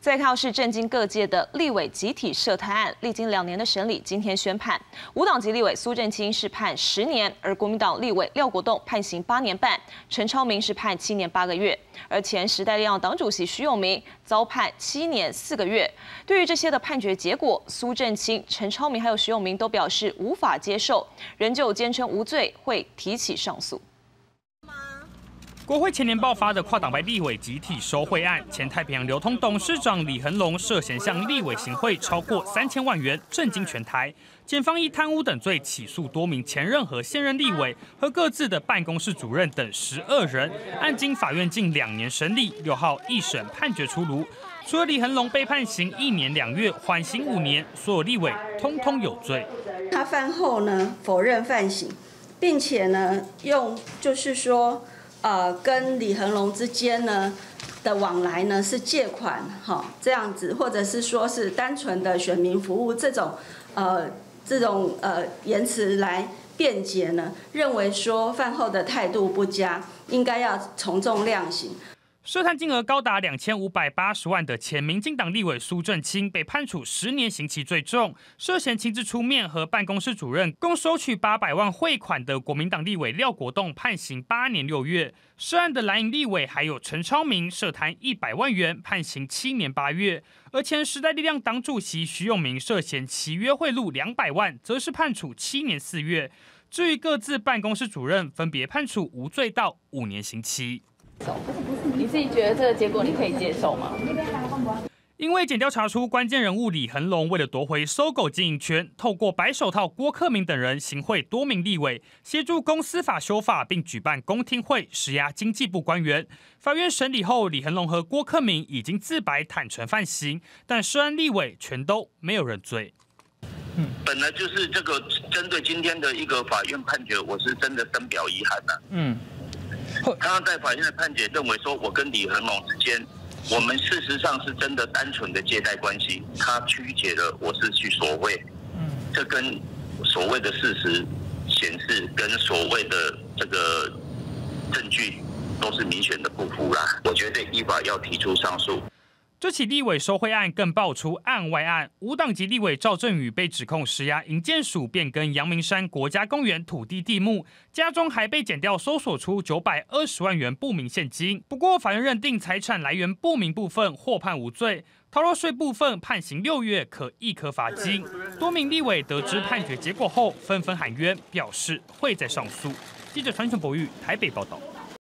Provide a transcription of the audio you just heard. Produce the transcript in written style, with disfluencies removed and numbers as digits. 再看是震惊各界的立委集体涉贪案，历经2年的审理，今天宣判。无党籍立委苏震清是判10年，而国民党立委廖国栋判刑8年半，陈超明是判7年8个月，而前时代力量党主席徐永明遭判7年4个月。对于这些的判决结果，苏震清、陈超明还有徐永明都表示无法接受，仍旧坚称无罪，会提起上诉。 国会前年爆发的跨党派立委集体收贿案，前太平洋流通董事长李恒龙涉嫌向立委行贿超过3000万元，震惊全台。检方以贪污等罪起诉多名前任和现任立委和各自的办公室主任等12人。案经法院近2年审理，6号一审判决出炉。除了李恒龙被判刑1年2月，缓刑5年，所有立委通通有罪。他犯后呢否认犯行，并且呢用就是说。 跟李恒龙之间呢的往来呢是借款哈这样子，或者是说是单纯的选民服务这种言辞来辩解呢，认为说犯后的态度不佳，应该要从重量刑。 涉贪金额高达2580万的前民进党立委苏震清被判处10年刑期最重，涉嫌亲自出面和办公室主任共收取800万汇款的国民党立委廖国栋判刑8年6月，涉案的蓝营立委还有陈超明涉贪100万元，判刑7年8月，而前时代力量党主席徐永明涉嫌契约贿赂200万，则是判处7年4月。至于各自办公室主任，分别判处无罪到5年刑期。 你自己觉得这个结果你可以接受吗？因为检调查出关键人物李恒龙为了夺回搜狗经营权，透过白手套郭克明等人行贿多名立委，协助公司法修法，并举办公听会施压经济部官员。法院审理后，李恒龙和郭克明已经自白坦诚犯行，但涉案立委全都没有认罪。 本来就是这个针对今天的一个法院判决，我是真的深表遗憾呐。他在法院的判决认为说，我跟李恒龙之间，我们事实上是真的单纯的借贷关系，他曲解了我是去所谓，这跟所谓的事实显示跟所谓的这个证据都是明显的不符啦。我觉得依法要提出上诉。 这起立委收贿案更爆出案外案，无党籍立委赵振宇被指控施压营建署变更阳明山国家公园土地地目，家中还被检调搜索出920万元不明现金。不过法院认定财产来源不明部分获判无罪，逃漏税部分判刑6月，可一科罚金。多名立委得知判决结果后，纷纷喊冤，表示会再上诉。记者陈博玉台北报道。